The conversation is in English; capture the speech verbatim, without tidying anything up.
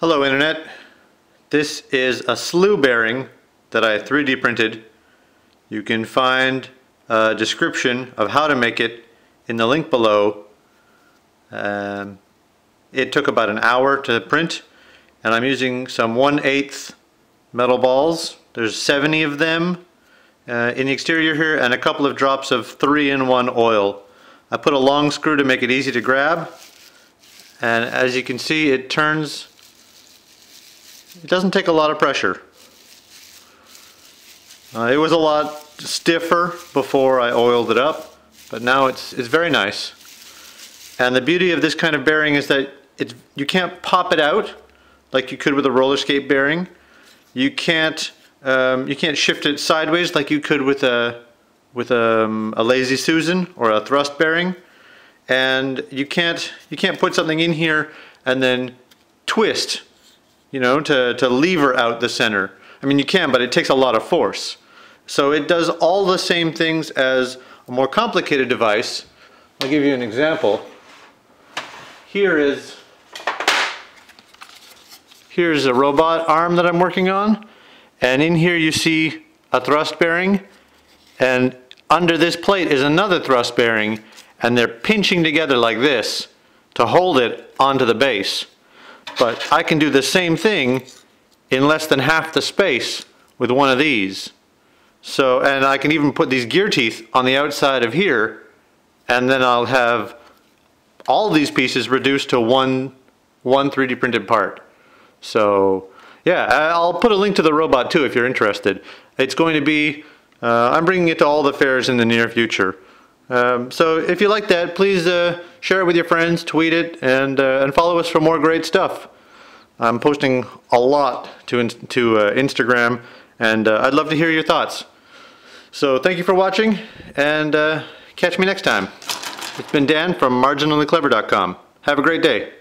Hello Internet, this is a slew bearing that I three D printed. You can find a description of how to make it in the link below. Um, it took about an hour to print, and I'm using some one eighth metal balls. There's seventy of them uh, in the exterior here, and a couple of drops of three in one oil. I put a long screw to make it easy to grab, and as you can see it turns. It doesn't take a lot of pressure. Uh, it was a lot stiffer before I oiled it up, but now it's, it's very nice. And the beauty of this kind of bearing is that it, you can't pop it out like you could with a roller skate bearing. You can't um, you can't shift it sideways like you could with a with a, um, a Lazy Susan or a thrust bearing. And you can't you can't put something in here and then twist, you know, to, to lever out the center. I mean, you can, but it takes a lot of force. So it does all the same things as a more complicated device. I'll give you an example. Here is, here's a robot arm that I'm working on. And in here you see a thrust bearing. And under this plate is another thrust bearing. And they're pinching together like this to hold it onto the base. But I can do the same thing in less than half the space with one of these. So, and I can even put these gear teeth on the outside of here, and then I'll have all these pieces reduced to one, one three D printed part. So, yeah, I'll put a link to the robot too if you're interested. It's going to be, uh, I'm bringing it to all the fairs in the near future. Um, so if you like that, please uh, share it with your friends, tweet it, and, uh, and follow us for more great stuff. I'm posting a lot to, in to uh, Instagram, and uh, I'd love to hear your thoughts. So thank you for watching, and uh, catch me next time. It's been Dan from marginally clever dot com. Have a great day.